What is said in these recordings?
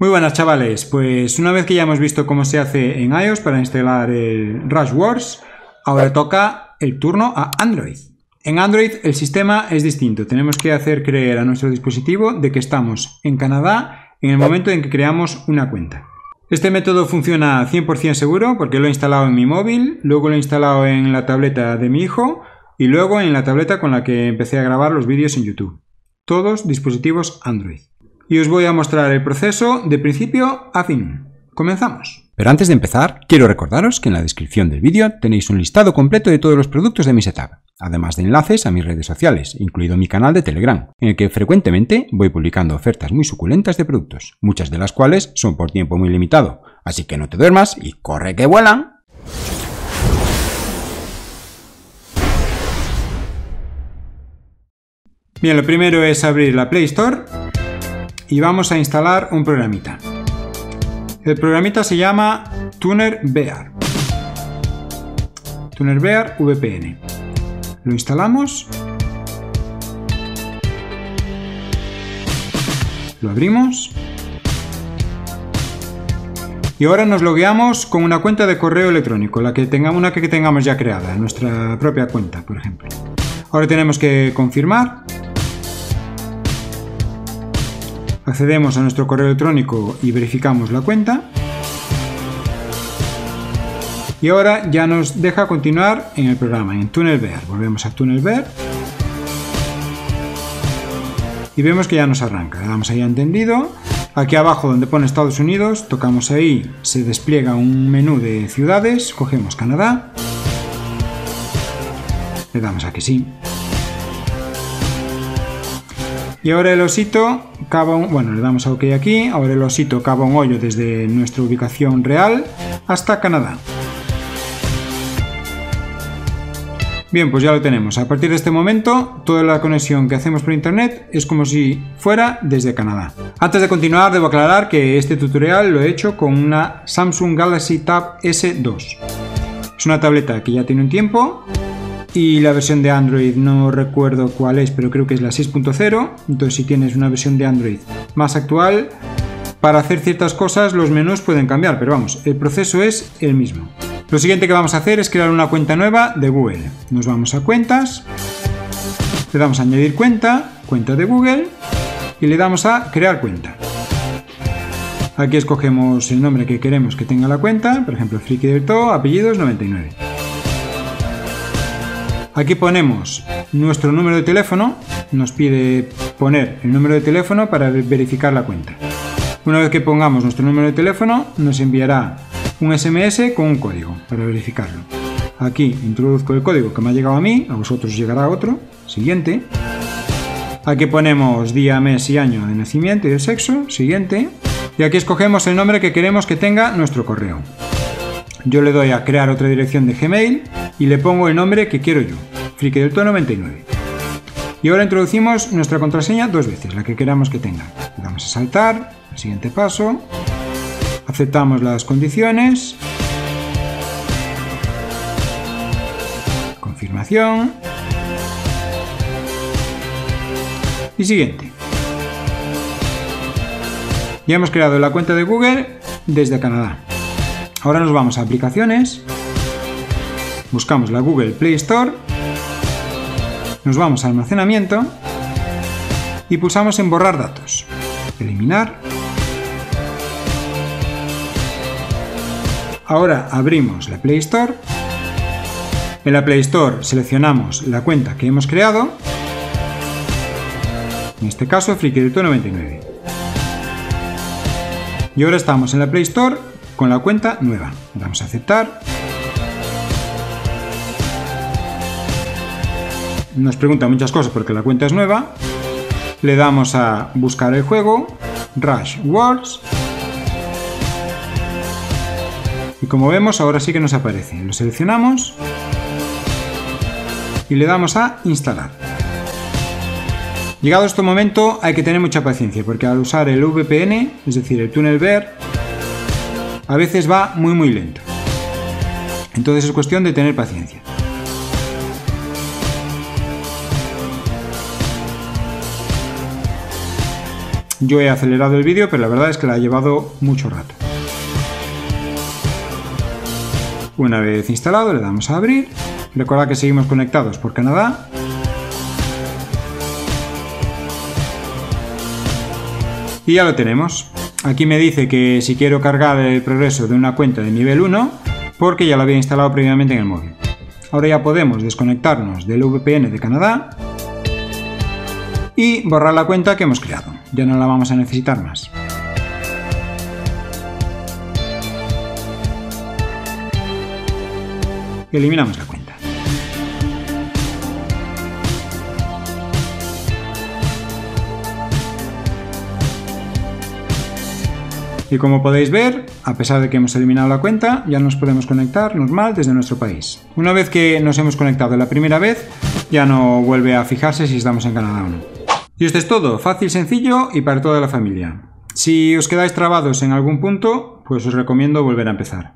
Muy buenas, chavales, pues una vez que ya hemos visto cómo se hace en iOS para instalar el Rush Wars, ahora toca el turno a Android. En Android el sistema es distinto, tenemos que hacer creer a nuestro dispositivo de que estamos en Canadá en el momento en que creamos una cuenta. Este método funciona 100% seguro porque lo he instalado en mi móvil, luego lo he instalado en la tableta de mi hijo y luego en la tableta con la que empecé a grabar los vídeos en YouTube. Todos dispositivos Android. Y os voy a mostrar el proceso de principio a fin. Comenzamos. Pero antes de empezar, quiero recordaros que en la descripción del vídeo tenéis un listado completo de todos los productos de mi setup, además de enlaces a mis redes sociales, incluido mi canal de Telegram, en el que frecuentemente voy publicando ofertas muy suculentas de productos, muchas de las cuales son por tiempo muy limitado. Así que no te duermas y corre que vuelan. Bien, lo primero es abrir la Play Store y vamos a instalar un programita. El programita se llama TunnelBear VPN. Lo instalamos, lo abrimos y ahora nos logueamos con una cuenta de correo electrónico, una que tengamos ya creada, nuestra propia cuenta, por ejemplo. Ahora tenemos que confirmar, accedemos a nuestro correo electrónico y verificamos la cuenta. Y ahora ya nos deja continuar en el programa, en TunnelBear. Volvemos a TunnelBear. Y vemos que ya nos arranca. Le damos ahí a entendido. Aquí abajo donde pone Estados Unidos, tocamos ahí, se despliega un menú de ciudades, cogemos Canadá. Le damos a que sí. Y ahora el osito cava un... Bueno, le damos a OK aquí. Ahora el osito cava un hoyo desde nuestra ubicación real hasta Canadá. Bien, pues ya lo tenemos. A partir de este momento, toda la conexión que hacemos por internet es como si fuera desde Canadá. Antes de continuar, debo aclarar que este tutorial lo he hecho con una Samsung Galaxy Tab S2. Es una tableta que ya tiene un tiempo y la versión de Android no recuerdo cuál es, pero creo que es la 6.0. Entonces, si tienes una versión de Android más actual, para hacer ciertas cosas los menús pueden cambiar, pero vamos, el proceso es el mismo. Lo siguiente que vamos a hacer es crear una cuenta nueva de Google. Nos vamos a cuentas, le damos a añadir cuenta, cuenta de Google y le damos a crear cuenta. Aquí escogemos el nombre que queremos que tenga la cuenta, por ejemplo FRIKIdelTO, apellidos 99. Aquí ponemos nuestro número de teléfono, nos pide poner el número de teléfono para verificar la cuenta. Una vez que pongamos nuestro número de teléfono nos enviará un SMS con un código para verificarlo. Aquí introduzco el código que me ha llegado a mí, a vosotros llegará otro. Siguiente. Aquí ponemos día, mes y año de nacimiento y de sexo. Siguiente. Y aquí escogemos el nombre que queremos que tenga nuestro correo. Yo le doy a crear otra dirección de Gmail y le pongo el nombre que quiero yo, FRIKIdelTO99. Y ahora introducimos nuestra contraseña dos veces, la que queramos que tenga. Le damos a saltar, al siguiente paso. Aceptamos las condiciones, confirmación y siguiente. Ya hemos creado la cuenta de Google desde Canadá. Ahora nos vamos a aplicaciones, buscamos la Google Play Store, nos vamos a almacenamiento y pulsamos en borrar datos, eliminar. Ahora abrimos la Play Store, en la Play Store seleccionamos la cuenta que hemos creado, en este caso FRIKIdelTO99. Y ahora estamos en la Play Store con la cuenta nueva, le damos a aceptar. Nos pregunta muchas cosas porque la cuenta es nueva, le damos a buscar el juego, Rush Wars. Y como vemos, ahora sí que nos aparece. Lo seleccionamos y le damos a instalar. Llegado este momento hay que tener mucha paciencia porque al usar el VPN, es decir, el TunnelBear, a veces va muy lento. Entonces es cuestión de tener paciencia. Yo he acelerado el vídeo, pero la verdad es que la ha llevado mucho rato. Una vez instalado, le damos a abrir. Recuerda que seguimos conectados por Canadá. Y ya lo tenemos. Aquí me dice que si quiero cargar el progreso de una cuenta de nivel 1, porque ya lo había instalado previamente en el móvil. Ahora ya podemos desconectarnos del VPN de Canadá y borrar la cuenta que hemos creado. Ya no la vamos a necesitar más. Eliminamos la cuenta. Y como podéis ver, a pesar de que hemos eliminado la cuenta, ya nos podemos conectar normal desde nuestro país. Una vez que nos hemos conectado la primera vez, ya no vuelve a fijarse si estamos en Canadá o no. Y esto es todo, fácil, sencillo y para toda la familia. Si os quedáis trabados en algún punto, pues os recomiendo volver a empezar.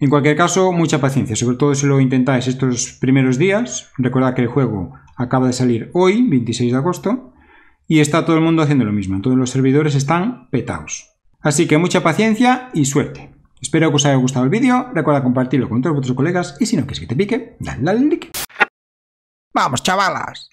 En cualquier caso, mucha paciencia, sobre todo si lo intentáis estos primeros días. Recordad que el juego acaba de salir hoy, 26 de agosto, y está todo el mundo haciendo lo mismo. Todos los servidores están petados. Así que mucha paciencia y suerte. Espero que os haya gustado el vídeo. Recuerda compartirlo con todos vuestros colegas y si no quieres que te pique, dale al like. ¡Vamos, chavalas!